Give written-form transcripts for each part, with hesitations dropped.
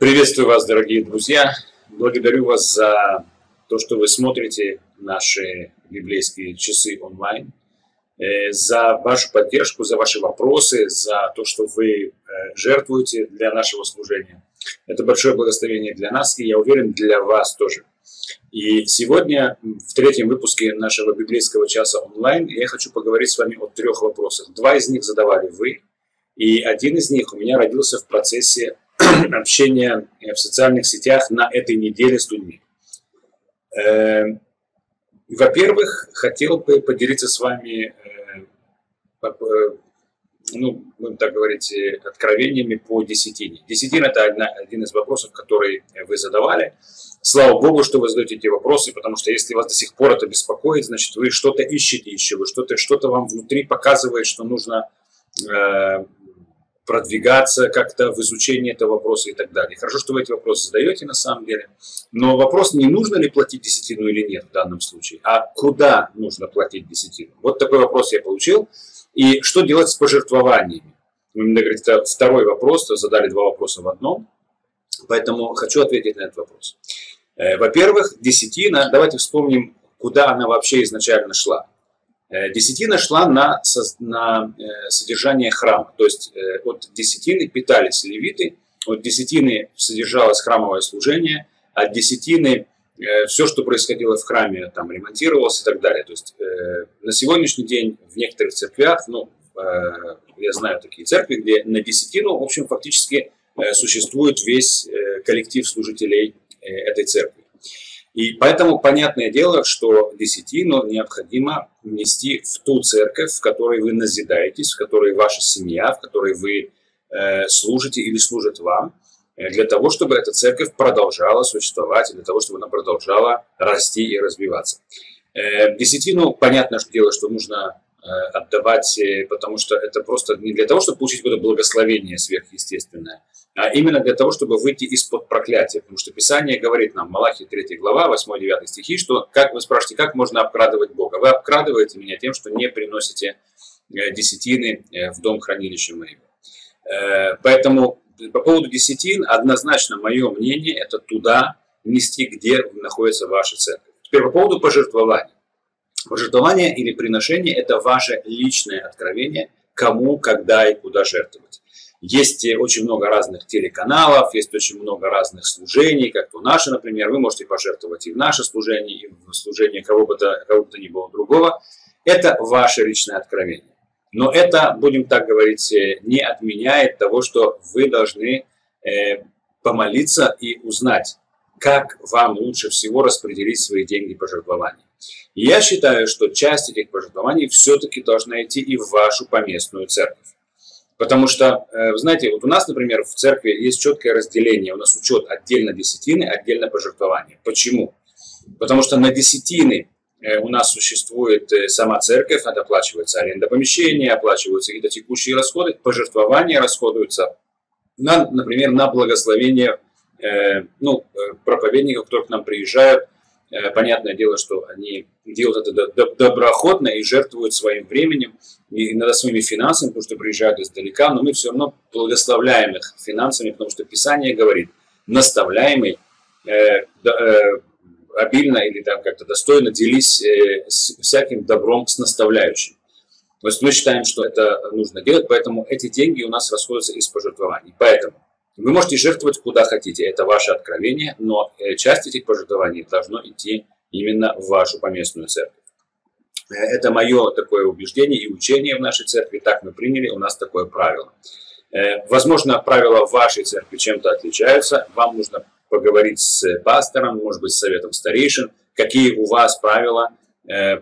Приветствую вас, дорогие друзья! Благодарю вас за то, что вы смотрите наши библейские часы онлайн, за вашу поддержку, за ваши вопросы, за то, что вы жертвуете для нашего служения. Это большое благословение для нас, и я уверен, для вас тоже. И сегодня, в третьем выпуске нашего библейского часа онлайн, я хочу поговорить с вами о трех вопросах. Два из них задавали вы, и один из них у меня родился в процессе общения в социальных сетях на этой неделе с людьми. Во-первых, хотел бы поделиться с вами, будем так говорить, откровениями по десятине. Десятина – это один из вопросов, который вы задавали. Слава Богу, что вы задаете эти вопросы, потому что если вас до сих пор это беспокоит, значит, вы что-то ищете еще, что-то вам внутри показывает, что нужно продвигаться как-то в изучении этого вопроса и так далее. Хорошо, что вы эти вопросы задаете на самом деле, но вопрос, не нужно ли платить десятину или нет в данном случае, а куда нужно платить десятину. Вот такой вопрос я получил. И что делать с пожертвованиями? Это второй вопрос, задали два вопроса в одном, поэтому хочу ответить на этот вопрос. Во-первых, десятина, давайте вспомним, куда она вообще изначально шла. Десятина шла на содержание храма, то есть от десятины питались левиты, от десятины содержалось храмовое служение, от десятины все, что происходило в храме, там ремонтировалось и так далее. То есть на сегодняшний день в некоторых церквях, я знаю такие церкви, где на десятину, в общем, фактически существует весь коллектив служителей этой церкви. И поэтому понятное дело, что десятину необходимо нести в ту церковь, в которой вы назидаетесь, в которой ваша семья, в которой вы служите или служат вам, для того, чтобы эта церковь продолжала существовать, для того, чтобы она продолжала расти и развиваться. Десятину, понятное дело, что нужно отдавать, потому что это просто не для того, чтобы получить какое-то благословение сверхъестественное, а именно для того, чтобы выйти из-под проклятия. Потому что Писание говорит нам, Малахии 3 глава, 8-9 стихи, что, как вы спрашиваете, как можно обкрадывать Бога? Вы обкрадываете меня тем, что не приносите десятины в дом хранилища моего. Поэтому по поводу десятин однозначно мое мнение – это туда нести, где находится ваша церковь. Теперь по поводу пожертвований. Пожертвование или приношение – это ваше личное откровение, кому, когда и куда жертвовать. Есть очень много разных телеканалов, есть очень много разных служений, как то наше, например. Вы можете пожертвовать и в наше служение, и в служение кого бы то ни было другого. Это ваше личное откровение. Но это, будем так говорить, не отменяет того, что вы должны помолиться и узнать, как вам лучше всего распределить свои деньги пожертвований. Я считаю, что часть этих пожертвований все-таки должна идти и в вашу поместную церковь. Потому что, знаете, вот у нас, например, в церкви есть четкое разделение. У нас учет отдельно десятины, отдельно пожертвования. Почему? Потому что на десятины у нас существует сама церковь, оплачивается аренда помещения, оплачиваются какие-то текущие расходы. Пожертвования расходуются, например, на благословение проповедников, которые к нам приезжают. Понятное дело, что они делают это доброохотно и жертвуют своим временем, и иногда своими финансами, потому что приезжают издалека, но мы все равно благословляем их финансами, потому что Писание говорит, наставляемый обильно или там как-то достойно делись всяким добром с наставляющим. То есть мы считаем, что это нужно делать, поэтому эти деньги у нас расходятся из пожертвований. Поэтому вы можете жертвовать куда хотите, это ваше откровение, но часть этих пожертвований должно идти именно в вашу поместную церковь. Это мое такое убеждение и учение в нашей церкви, так мы приняли, у нас такое правило. Возможно, правила в вашей церкви чем-то отличаются, вам нужно поговорить с пастором, может быть, с советом старейшин, какие у вас правила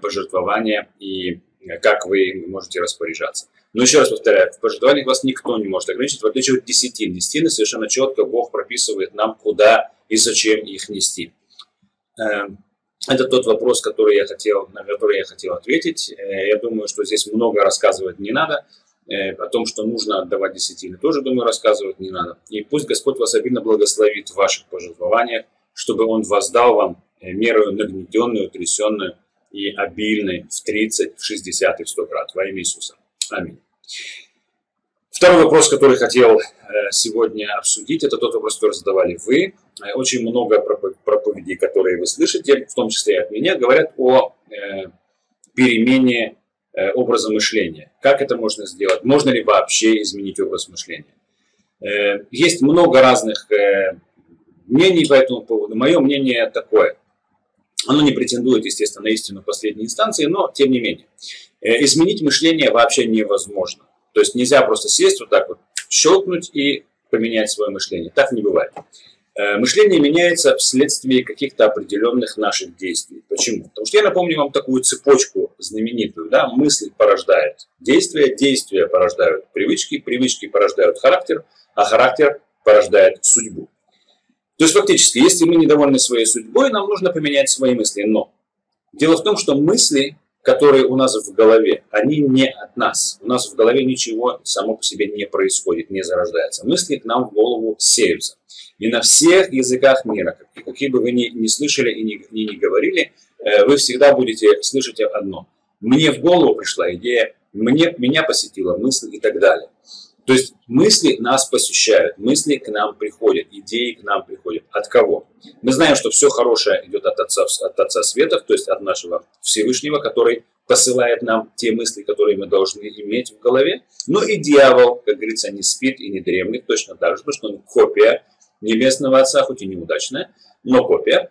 пожертвования и как вы можете распоряжаться. Но еще раз повторяю, в пожертвованиях вас никто не может ограничить, в отличие от десятин. Десятины совершенно четко Бог прописывает нам, куда и зачем их нести. Это тот вопрос, на который я хотел ответить. Я думаю, что здесь много рассказывать не надо. О том, что нужно отдавать десятины, тоже, думаю, рассказывать не надо. И пусть Господь вас обильно благословит в ваших пожертвованиях, чтобы Он воздал вам меру нагнетенную, трясенную и обильной в 30, в 60 и в 100 крат. Во имя Иисуса. Аминь. Второй вопрос, который хотел сегодня обсудить, это тот вопрос, который задавали вы. Очень много проповедей, которые вы слышите, в том числе и от меня, говорят о перемене образа мышления. Как это можно сделать? Можно ли вообще изменить образ мышления? Есть много разных мнений по этому поводу. Мое мнение такое. Оно не претендует, естественно, на истину последней инстанции, но тем не менее. Изменить мышление вообще невозможно. То есть нельзя просто сесть вот так вот, щелкнуть и поменять свое мышление. Так не бывает. Мышление меняется вследствие каких-то определенных наших действий. Почему? Потому что я напомню вам такую цепочку знаменитую. Да? Мысль порождает действия, действия порождают привычки, привычки порождают характер, а характер порождает судьбу. То есть фактически, если мы недовольны своей судьбой, нам нужно поменять свои мысли. Но дело в том, что мысли, которые у нас в голове, они не от нас. У нас в голове ничего само по себе не происходит, не зарождается. Мысли к нам в голову сеются. И на всех языках мира, какие бы вы ни слышали и не говорили, вы всегда будете слышать одно. Мне в голову пришла идея, меня посетила мысль и так далее. То есть мысли нас посещают, мысли к нам приходят, идеи к нам приходят. От кого? Мы знаем, что все хорошее идет от Отца Светов, то есть от нашего Всевышнего, который посылает нам те мысли, которые мы должны иметь в голове. Но и дьявол, как говорится, не спит и не дремлет, точно так же, потому что он копия Небесного Отца, хоть и неудачная, но копия.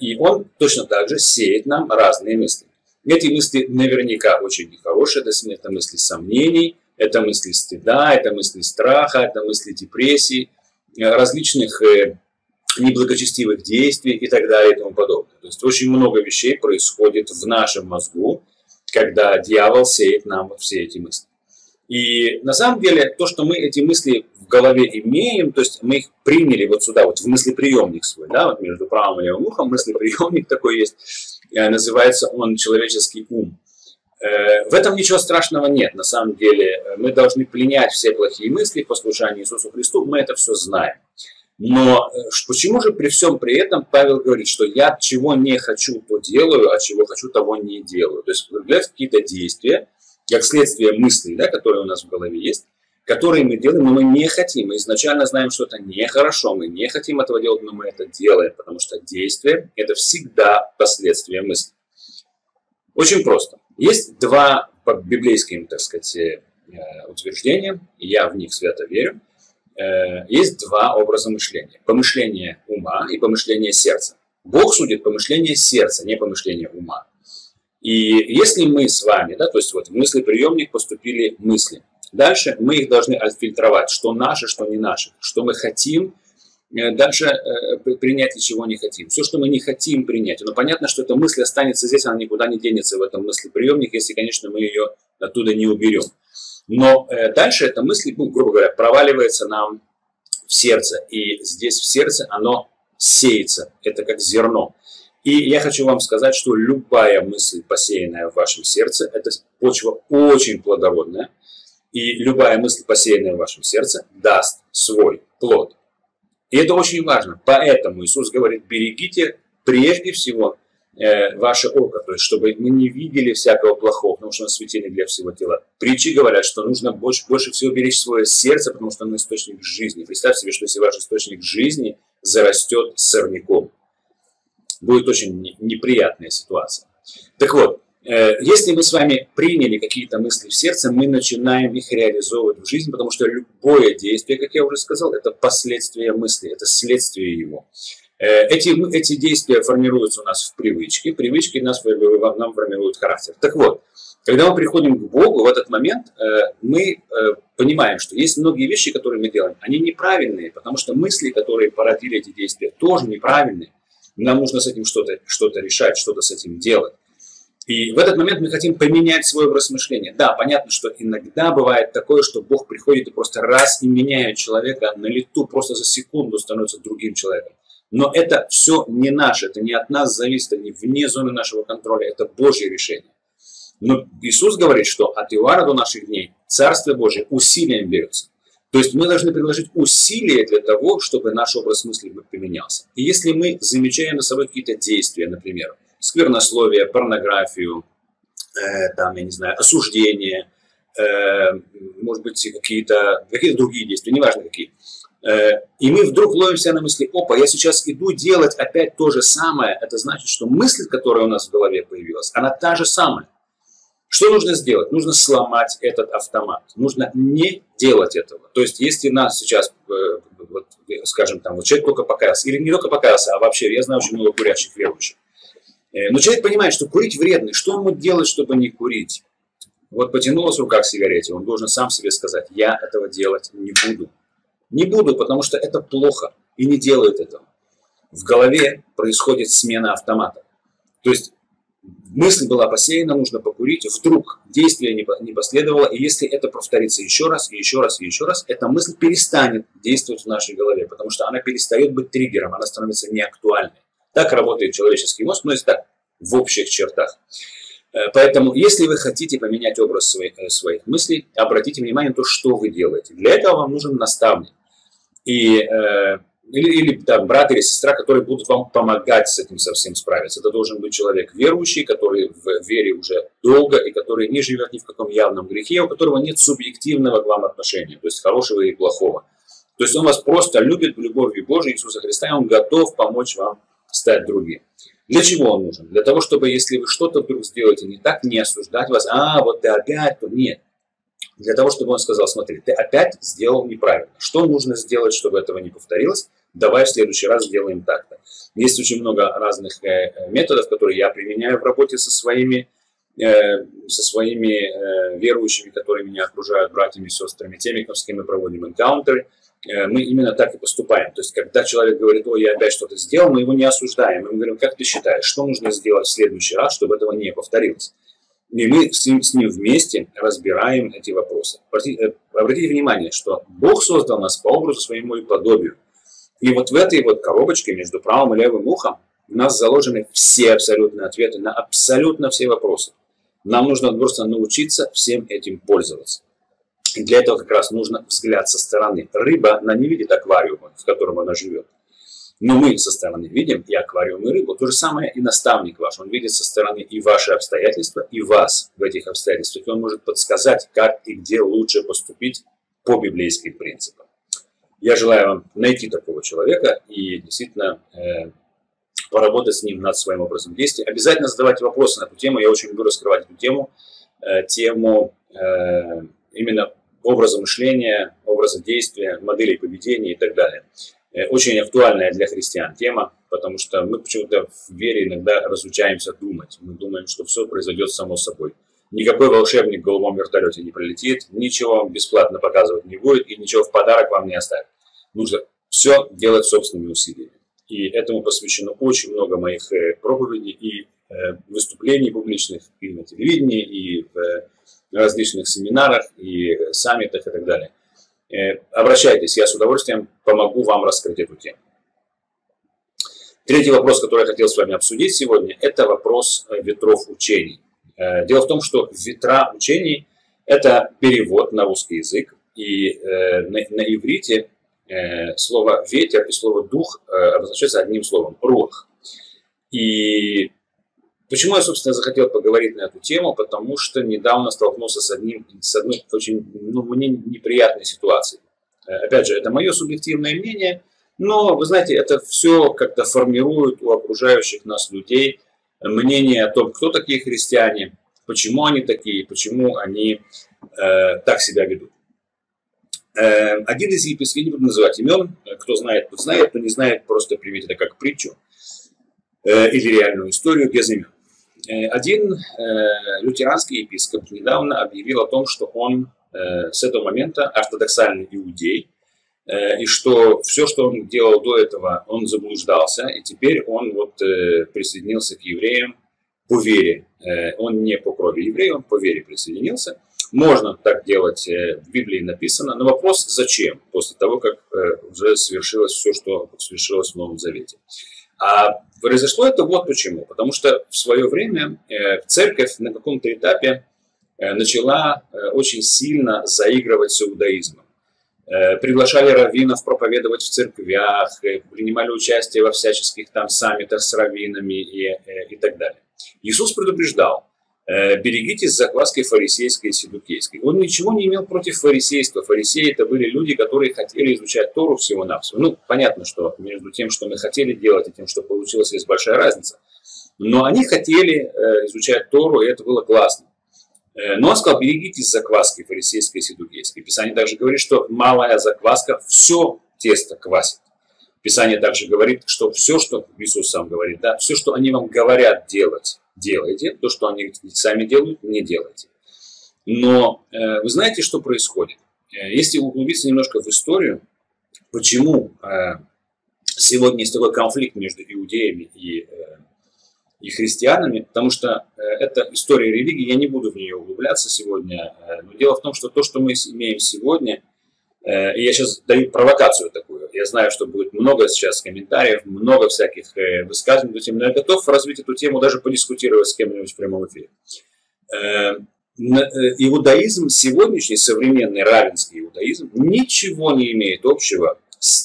И он точно так же сеет нам разные мысли. Эти мысли наверняка очень нехорошие, это мысли сомнений, это мысли стыда, это мысли страха, это мысли депрессии, различных неблагочестивых действий и так далее и тому подобное. То есть очень много вещей происходит в нашем мозгу, когда дьявол сеет нам вот все эти мысли. И на самом деле то, что мы эти мысли в голове имеем, то есть мы их приняли вот сюда, вот в мыслеприемник свой, да, вот между правым и левым ухом мыслеприемник такой есть, называется он человеческий ум. В этом ничего страшного нет, на самом деле. Мы должны пленять все плохие мысли в послушании Иисусу Христу, мы это все знаем. Но почему же при всем при этом Павел говорит, что я чего не хочу, то делаю, а чего хочу, того не делаю. То есть проявляются какие-то действия, как следствие мыслей, да, которые у нас в голове есть, которые мы делаем, но мы не хотим. Мы изначально знаем, что это нехорошо, мы не хотим этого делать, но мы это делаем, потому что действие – это всегда последствия мысли. Очень просто. Есть два по библейским, так сказать, утверждения, и я в них свято верю. Есть два образа мышления. Помышление ума и помышление сердца. Бог судит помышление сердца, не помышление ума. И если мы с вами, да, то есть вот в мыслеприемник поступили мысли, дальше мы их должны отфильтровать, что наше, что не наше, что мы хотим дальше принять и чего не хотим. Все, что мы не хотим принять, но понятно, что эта мысль останется здесь, она никуда не денется в этом мыслеприемнике, если, конечно, мы ее оттуда не уберем. Но дальше эта мысль, грубо говоря, проваливается нам в сердце, и здесь в сердце оно сеется, это как зерно. И я хочу вам сказать, что любая мысль, посеянная в вашем сердце, это почва очень плодородная, и любая мысль, посеянная в вашем сердце, даст свой плод. И это очень важно. Поэтому Иисус говорит, берегите прежде всего ваше око, то есть чтобы мы не видели всякого плохого, потому что мы светили для всего тела. Притчи говорят, что нужно больше всего беречь свое сердце, потому что оно источник жизни. Представьте себе, что если ваш источник жизни зарастет сорняком. Будет очень неприятная ситуация. Так вот, если мы с вами приняли какие-то мысли в сердце, мы начинаем их реализовывать в жизни, потому что любое действие, как я уже сказал, это последствия мысли, это следствие его. Эти действия формируются у нас в привычке, привычки нам формируют характер. Так вот, когда мы приходим к Богу, в этот момент мы понимаем, что есть многие вещи, которые мы делаем, они неправильные, потому что мысли, которые породили эти действия, тоже неправильные. Нам нужно с этим что-то решать, что-то с этим делать. И в этот момент мы хотим поменять свой образ мышления. Да, понятно, что иногда бывает такое, что Бог приходит и просто раз и меняет человека на лету, просто за секунду становится другим человеком. Но это все не наше, это не от нас зависит, это не вне зоны нашего контроля, это Божье решение. Но Иисус говорит, что от Иоанна до наших дней Царствие Божие усилием берется. То есть мы должны приложить усилия для того, чтобы наш образ мысли поменялся. И если мы замечаем за собой какие-то действия, например, сквернословие, порнографию, там, я не знаю, осуждение, может быть, какие-то другие действия, неважно какие. И мы вдруг ловимся на мысли: опа, я сейчас иду делать опять то же самое. Это значит, что мысль, которая у нас в голове появилась, она та же самая. Что нужно сделать? Нужно сломать этот автомат. Нужно не делать этого. То есть, если нас сейчас, вот, скажем, там, вот человек только покаялся, или не только покаялся, а вообще, я знаю очень много курящих, верующих. Но человек понимает, что курить вредно. Что ему делать, чтобы не курить? Вот потянулась рука к сигарете, он должен сам себе сказать: я этого делать не буду. Не буду, потому что это плохо, и не делает этого. В голове происходит смена автомата. То есть мысль была посеяна, нужно покурить, вдруг действие не последовало, и если это повторится еще раз, и еще раз, и еще раз, эта мысль перестанет действовать в нашей голове, потому что она перестает быть триггером, она становится неактуальной. Так работает человеческий мозг, но и так, в общих чертах. Поэтому, если вы хотите поменять образ своих мыслей, обратите внимание на то, что вы делаете. Для этого вам нужен наставник. Или брат или сестра, которые будут вам помогать с этим совсем справиться. Это должен быть человек верующий, который в вере уже долго и который не живет ни в каком явном грехе, у которого нет субъективного к вам отношения, то есть хорошего и плохого. То есть он вас просто любит в любовь Божию Иисуса Христа, и он готов помочь вам стать другим. Для чего он нужен? Для того, чтобы, если вы что-то вдруг сделаете не так, не осуждать вас: а, вот ты опять, нет. Для того, чтобы он сказал: смотри, ты опять сделал неправильно. Что нужно сделать, чтобы этого не повторилось? Давай в следующий раз сделаем так-то. Есть очень много разных методов, которые я применяю в работе со своими верующими, которые меня окружают, братьями и сестрами, теми, с кем мы проводим энкаунтеры. Мы именно так и поступаем. То есть, когда человек говорит: о, я опять что-то сделал, мы его не осуждаем. Мы говорим: как ты считаешь, что нужно сделать в следующий раз, чтобы этого не повторилось? И мы с ним вместе разбираем эти вопросы. Обратите внимание, что Бог создал нас по образу своему и подобию. И вот в этой вот коробочке между правым и левым ухом у нас заложены все абсолютные ответы на абсолютно все вопросы. Нам нужно просто научиться всем этим пользоваться. И для этого как раз нужно взгляд со стороны. Рыба, она не видит аквариума, в котором она живет. Но мы со стороны видим и аквариум, и рыбу. То же самое и наставник ваш. Он видит со стороны и ваши обстоятельства, и вас в этих обстоятельствах. И он может подсказать, как и где лучше поступить по библейским принципам. Я желаю вам найти такого человека и действительно поработать с ним над своим образом действия. Обязательно задавайте вопросы на эту тему. Я очень люблю раскрывать эту тему. Именно образа мышления, образа действия, моделей поведения и так далее. Очень актуальная для христиан тема, потому что мы почему-то в вере иногда разучаемся думать. Мы думаем, что все произойдет само собой. Никакой волшебник в голубом вертолете не прилетит, ничего вам бесплатно показывать не будет и ничего в подарок вам не оставит. Нужно все делать собственными усилиями. И этому посвящено очень много моих проповедей и выступлений публичных и на телевидении, и в различных семинарах, и саммитах и так далее. Обращайтесь, я с удовольствием помогу вам раскрыть эту тему. Третий вопрос, который я хотел с вами обсудить сегодня, это вопрос ветров учений. Дело в том, что ветра учений – это перевод на русский язык, и на иврите слово «ветер» и слово «дух» обозначается одним словом – «руах». И почему я, собственно, захотел поговорить на эту тему? Потому что недавно столкнулся с одной очень, мне неприятной ситуацией. Опять же, это мое субъективное мнение, но, вы знаете, это все как-то формирует у окружающих нас людей мнение о том, кто такие христиане, почему они такие, почему они так себя ведут. Один из епископов, я не буду называть имен, кто знает, тот знает, кто не знает, просто примите это как притчу или реальную историю без имен. Один лютеранский епископ недавно объявил о том, что он с этого момента ортодоксальный иудей, и что все, что он делал до этого, он заблуждался, и теперь он вот присоединился к евреям по вере. Он не по крови еврея, он по вере присоединился. Можно так делать, в Библии написано, но вопрос: зачем, после того, как уже свершилось все, что свершилось в Новом Завете. А произошло это вот почему. Потому что в свое время церковь на каком-то этапе начала очень сильно заигрывать с иудаизмом. приглашали раввинов проповедовать в церквях, принимали участие во всяческих там саммитах с раввинами и так далее. Иисус предупреждал: берегитесь закваски фарисейской и саддукейской. Он ничего не имел против фарисейства. Фарисеи — это были люди, которые хотели изучать Тору всего-навсего. Ну, понятно, что между тем, что мы хотели делать, и тем, что получилось, есть большая разница. Но они хотели изучать Тору, и это было классно. Но он сказал: берегитесь закваски фарисейской и саддукейской. Писание также говорит, что малая закваска все тесто квасит. Писание также говорит, что все, что Иисус сам говорит, да, все, что они вам говорят делать, делайте. То, что они сами делают, не делайте. Но вы знаете, что происходит? Если углубиться немножко в историю, почему сегодня есть такой конфликт между иудеями и христианами, потому что это история религии, я не буду в нее углубляться сегодня, но дело в том, что то, что мы имеем сегодня, и я сейчас даю провокацию такую, я знаю, что будет много сейчас комментариев, много всяких высказываний, но я готов развить эту тему, даже подискутировать с кем-нибудь в прямом эфире. Иудаизм сегодняшний, современный раввинский иудаизм, ничего не имеет общего с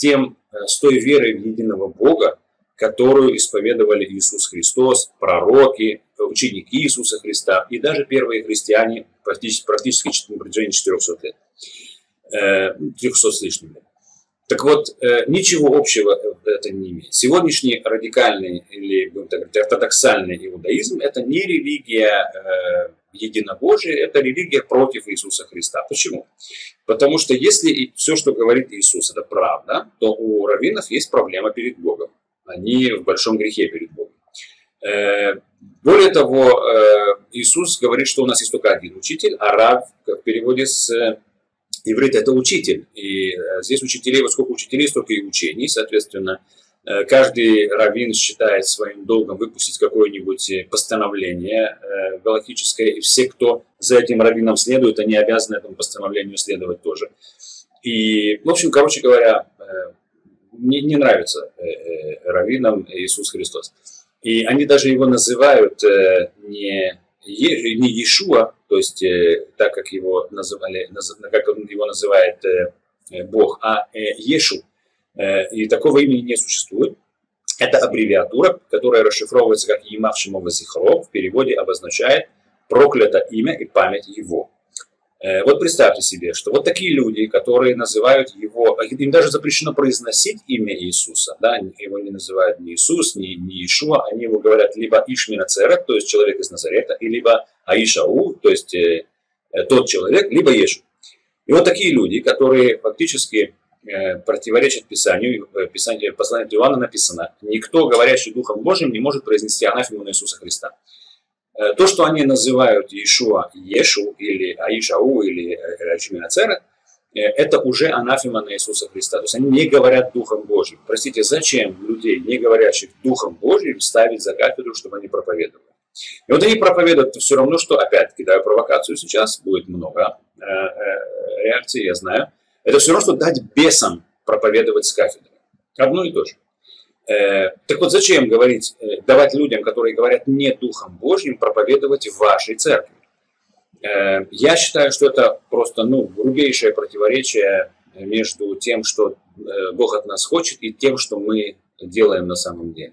той верой в единого Бога, которую исповедовали Иисус Христос, пророки, ученики Иисуса Христа и даже первые христиане практически на протяжении 400 лет, 300 с лишним лет. Так вот, ничего общего это не имеет. Сегодняшний радикальный или, будем так говорить, ортодоксальный иудаизм – это не религия единобожия, это религия против Иисуса Христа. Почему? Потому что если все, что говорит Иисус, это правда, то у раввинов есть проблема перед Богом. Они в большом грехе перед Богом. Более того, Иисус говорит, что у нас есть только один учитель, а рав в переводе с иврита — это учитель. И здесь учителей, вот сколько учителей, столько и учений. Соответственно, каждый раввин считает своим долгом выпустить какое-нибудь постановление галактическое, и все, кто за этим раввином следует, они обязаны этому постановлению следовать тоже. И, в общем, короче говоря, мне не нравится раввинам Иисус Христос. И они даже его называют не Иешуа, то есть так, как его называли, как он его называет Бог, а Ешу. И такого имени не существует. Это аббревиатура, которая расшифровывается как Йимав Шемо Вазихро, в переводе обозначает «проклято имя и память его». Вот представьте себе, что вот такие люди, которые называют его, им даже запрещено произносить имя Иисуса, да, его не называют ни Иисус, ни Иешуа, они его говорят либо Ишмина Церет, то есть человек из Назарета, и либо Аишау, то есть тот человек, либо Ешу. И вот такие люди, которые фактически противоречат Писанию, в послании Иоанна написано: «Никто, говорящий Духом Божьим, не может произнести анафему на Иисуса Христа». То, что они называют Иешуа Ешу, или Аишау, или Ачминацера, это уже анафема на Иисуса Христа. То есть они не говорят Духом Божьим. Простите, зачем людей, не говорящих Духом Божьим, ставить за кафедру, чтобы они проповедовали? И вот они проповедуют все равно, что, опять кидаю провокацию сейчас, будет много реакций, я знаю. Это все равно, что дать бесам проповедовать с кафедры. Одно и то же. Так вот, зачем говорить, давать людям, которые говорят не Духом Божьим, проповедовать в вашей церкви? Я считаю, что это просто грубейшее противоречие между тем, что Бог от нас хочет, и тем, что мы делаем на самом деле.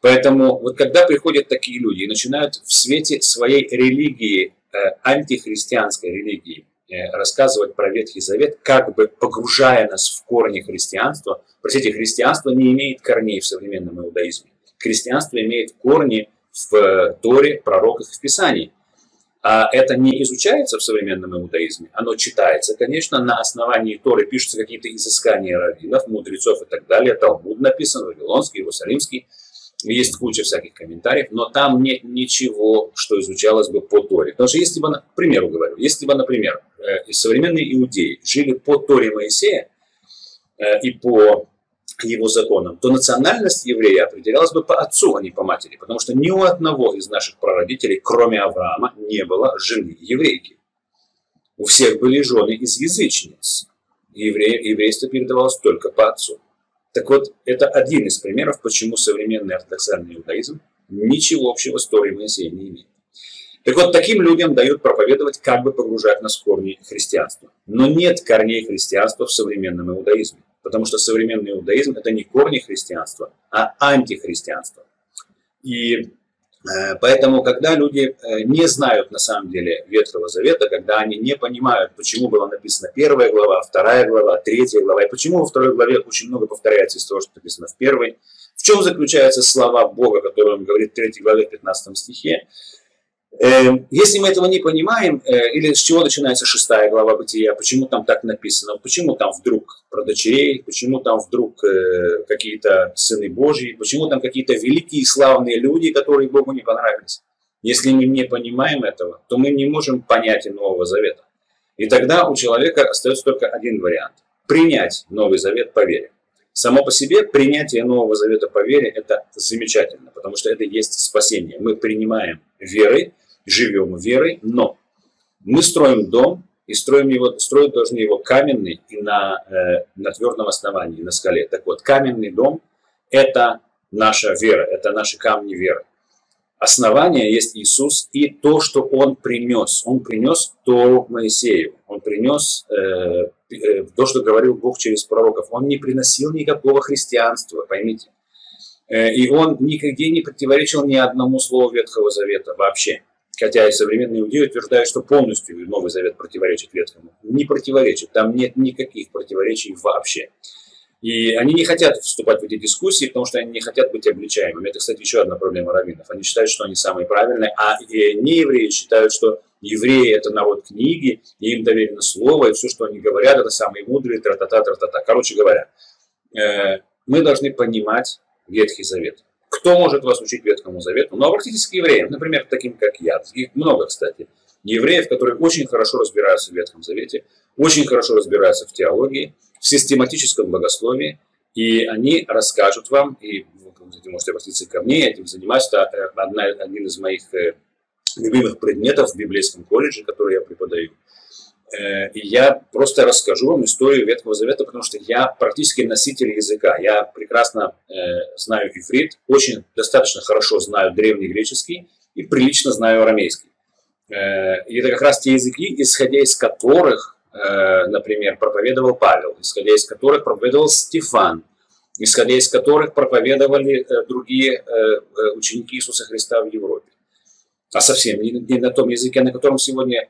Поэтому вот когда приходят такие люди и начинают в свете своей религии, антихристианской религии, рассказывать про Ветхий Завет, как бы погружая нас в корни христианства. Простите, христианство не имеет корней в современном иудаизме. Христианство имеет корни в Торе, пророках и в Писании. А это не изучается в современном иудаизме. Оно читается, конечно, на основании Торы пишутся какие-то изыскания раввинов, мудрецов и так далее. Талмуд написан, Вавилонский, Иерусалимский. Есть куча всяких комментариев, но там нет ничего, что изучалось бы по Торе. Потому что если бы, к примеру говорю, если бы, например, современные иудеи жили по Торе Моисея и по его законам, то национальность еврея определялась бы по отцу, а не по матери. Потому что ни у одного из наших прародителей, кроме Авраама, не было жены еврейки. У всех были жены из язычниц. Еврейство передавалось только по отцу. Так вот, это один из примеров, почему современный ортодоксальный иудаизм ничего общего с Торой Моисея не имеет. Так вот, таким людям дают проповедовать, как бы погружать нас в корни христианства. Но нет корней христианства в современном иудаизме, потому что современный иудаизм – это не корни христианства, а антихристианство. И поэтому, когда люди не знают на самом деле Ветхого Завета, когда они не понимают, почему была написана первая глава, вторая глава, третья глава, и почему во второй главе очень много повторяется из того, что написано в первой, в чем заключаются слова Бога, которые он говорит в 3 главе, в 15 стихе, если мы этого не понимаем, или с чего начинается 6 глава Бытия, почему там так написано, почему там вдруг про дочерей, почему там вдруг какие-то сыны Божьи, почему там какие-то великие и славные люди, которые Богу не понравились. Если мы не понимаем этого, то мы не можем понять и Нового Завета. И тогда у человека остается только один вариант – принять Новый Завет по вере. Само по себе принятие Нового Завета по вере – это замечательно, потому что это есть спасение. Мы принимаем веры, живем верой, но мы строим дом, и строить должны его каменный и на твердом основании, на скале. Так вот, каменный дом – это наша вера, это наши камни веры. Основание есть Иисус и то, что Он принес. Он принес Тору Моисею, Он принес то, что говорил Бог через пророков. Он не приносил никакого христианства, поймите. И Он нигде не противоречил ни одному слову Ветхого Завета вообще. Хотя и современные иудеи утверждают, что полностью Новый Завет противоречит Ветхому. Не противоречит, там нет никаких противоречий вообще. И они не хотят вступать в эти дискуссии, потому что они не хотят быть обличаемыми. Это, кстати, еще одна проблема раввинов. Они считают, что они самые правильные, а неевреи считают, что евреи – это народ книги, и им доверено слово, и все, что они говорят, это самые мудрые, тра-та-та, тра-та-та. Короче говоря, мы должны понимать Ветхий Завет. Кто может вас учить Ветхому Завету? Но обратитесь к евреям, например, таким, как я. Их много, кстати. Евреев, которые очень хорошо разбираются в Ветхом Завете, очень хорошо разбираются в теологии, в систематическом богословии, и они расскажут вам, и вы можете обратиться ко мне, я этим занимаюсь, это один из моих любимых предметов в библейском колледже, который я преподаю. И я просто расскажу вам историю Ветхого Завета, потому что я практически носитель языка. Я прекрасно знаю иврит, очень достаточно хорошо знаю древнегреческий и прилично знаю арамейский. И это как раз те языки, исходя из которых, например, проповедовал Павел, исходя из которых проповедовал Стефан, исходя из которых проповедовали другие ученики Иисуса Христа в Европе. А совсем не на том языке, на котором сегодня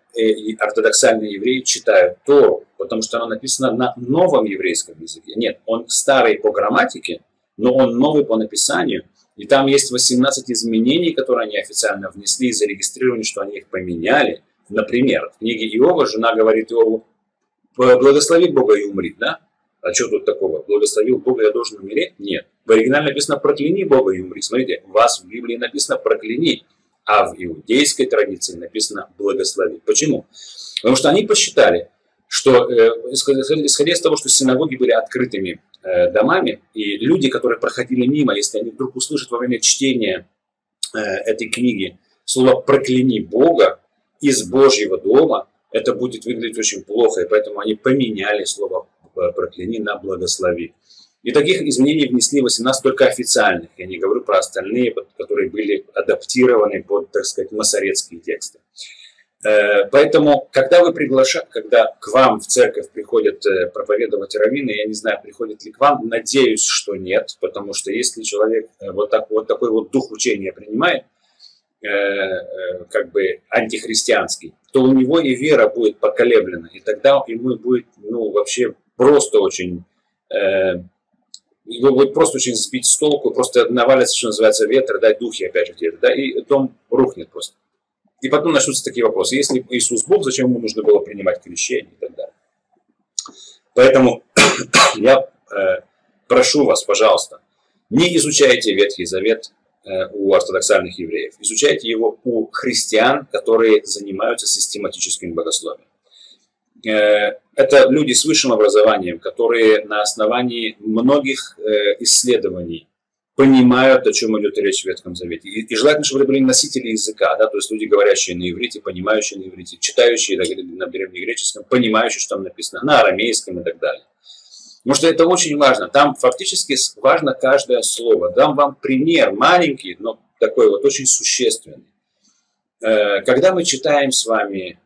ортодоксальные евреи читают Тору, потому что она написана на новом еврейском языке. Нет, он старый по грамматике, но он новый по написанию. И там есть 18 изменений, которые они официально внесли и зарегистрировали, что они их поменяли. Например, в книге Иова жена говорит Иову: «Благослови Бога и умри». Да? А что тут такого? «Благословил Бога, я должен умереть»? Нет. В оригинале написано «прокляни Бога и умри». Смотрите, у вас в Библии написано «прокляни», а в иудейской традиции написано «благослови». Почему? Потому что они посчитали, что, исходя из того, что синагоги были открытыми домами, и люди, которые проходили мимо, если они вдруг услышат во время чтения этой книги слово «прокляни Бога» из Божьего дома, это будет выглядеть очень плохо, и поэтому они поменяли слово «прокляни» на «благослови». И таких изменений внесли 18 только официальных, я не говорю про остальные, которые были адаптированы под, так сказать, масоретские тексты. Поэтому, когда к вам в церковь приходят проповедовать раввины, я не знаю, приходят ли к вам, надеюсь, что нет, потому что если человек вот такой дух учения принимает, как бы антихристианский, то у него и вера будет поколеблена, и тогда ему будет, вообще просто очень, его будет просто очень сбить с толку, просто навалится, что называется, ветер, да, духи опять же, да, и дом рухнет просто. И потом начнутся такие вопросы. Если Иисус Бог, зачем ему нужно было принимать крещение и так далее? Поэтому я прошу вас, пожалуйста, не изучайте Ветхий Завет у ортодоксальных евреев. Изучайте его у христиан, которые занимаются систематическим богословием. Это люди с высшим образованием, которые на основании многих исследований понимают, о чем идет речь в Ветхом Завете. И желательно, чтобы это были носители языка, да, то есть люди, говорящие на иврите, понимающие на иврите, читающие на древнегреческом, понимающие, что там написано, на арамейском и так далее. Потому что это очень важно. Там фактически важно каждое слово. Дам вам пример маленький, но такой вот очень существенный. когда мы читаем с вами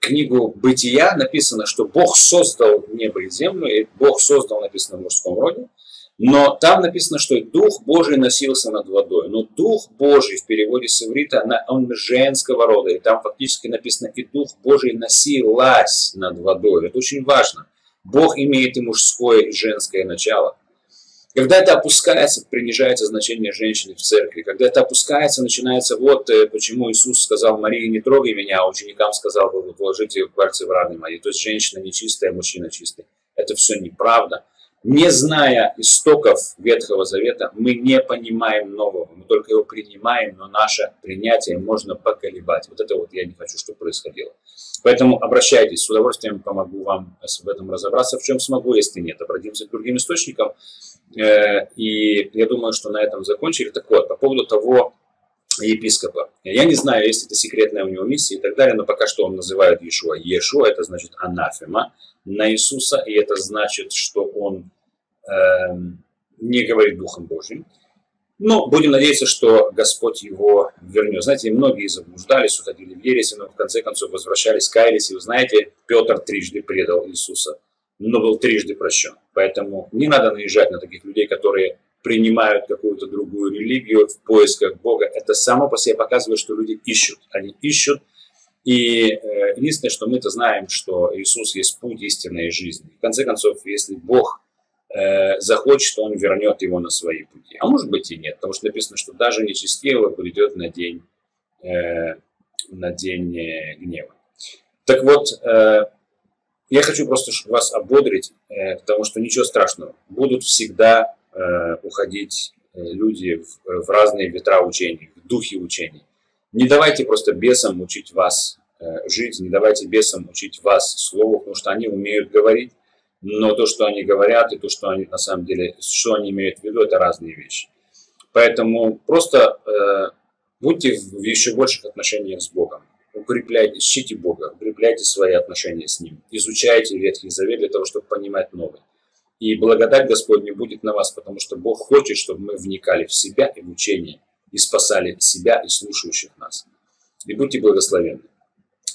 книгу «Бытия», написано, что Бог создал небо и землю, и Бог создал, написано в мужском роде, но там написано, что Дух Божий носился над водой. Но Дух Божий в переводе с иврита, он женского рода, и там фактически написано «и Дух Божий носилась над водой». Это очень важно. Бог имеет и мужское, и женское начало. Когда это опускается, принижается значение женщины в церкви. Когда это опускается, начинается вот почему Иисус сказал Марии: не трогай меня, а ученикам сказал: вы положите пальцы в раны мои. То есть женщина нечистая, мужчина чистый. Это все неправда. Не зная истоков Ветхого Завета, мы не понимаем нового. Мы только его принимаем, но наше принятие можно поколебать. Вот это вот я не хочу, чтобы происходило. Поэтому обращайтесь, с удовольствием помогу вам в этом разобраться, в чем смогу, если нет. Обратимся к другим источникам. И я думаю, что на этом закончили. Так вот, по поводу того епископа. Я не знаю, есть это секретная у него миссия и так далее, но пока что он называет Иешуа. Иешуа – это значит анафема на Иисуса, и это значит, что он не говорит Духом Божьим. Но будем надеяться, что Господь его вернет. Знаете, многие заблуждались, уходили в ересь, но в конце концов возвращались, каялись. И вы знаете, Петр трижды предал Иисуса, но был трижды прощен. Поэтому не надо наезжать на таких людей, которые принимают какую-то другую религию в поисках Бога. Это само по себе показывает, что люди ищут. Они ищут. И единственное, что мы-то знаем, что Иисус есть путь истинной жизни. В конце концов, если Бог захочет, он вернет его на свои пути. А может быть и нет, потому что написано, что даже нечестивый придет на день гнева. Так вот, я хочу просто вас ободрить, потому что ничего страшного. Будут всегда уходить люди в разные ветра учений, в духе учений. Не давайте просто бесам учить вас жить, не давайте бесам учить вас слову, потому что они умеют говорить. Но то, что они говорят, и то, что они на самом деле, что они имеют в виду, это разные вещи. Поэтому просто будьте в еще больших отношениях с Богом. Укрепляйте, ищите Бога, укрепляйте свои отношения с Ним. Изучайте Ветхий Завет для того, чтобы понимать новый. И благодать Господня будет на вас, потому что Бог хочет, чтобы мы вникали в себя и в учение, и спасали себя и слушающих нас. И будьте благословенны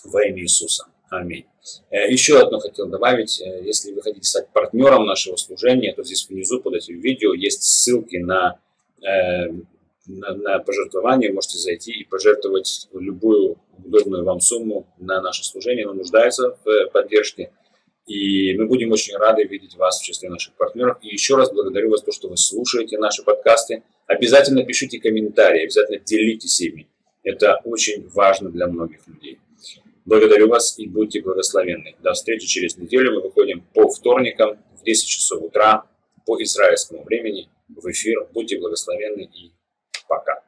во имя Иисуса. Аминь. Еще одно хотел добавить. Если вы хотите стать партнером нашего служения, то здесь внизу под этим видео есть ссылки на пожертвование. Можете зайти и пожертвовать любую удобную вам сумму на наше служение. Оно нуждается в поддержке. И мы будем очень рады видеть вас в числе наших партнеров. И еще раз благодарю вас за то, что вы слушаете наши подкасты. Обязательно пишите комментарии, обязательно делитесь ими. Это очень важно для многих людей. Благодарю вас и будьте благословенны. До встречи через неделю. Мы выходим по вторникам в 10 часов утра по израильскому времени в эфир. Будьте благословенны и пока.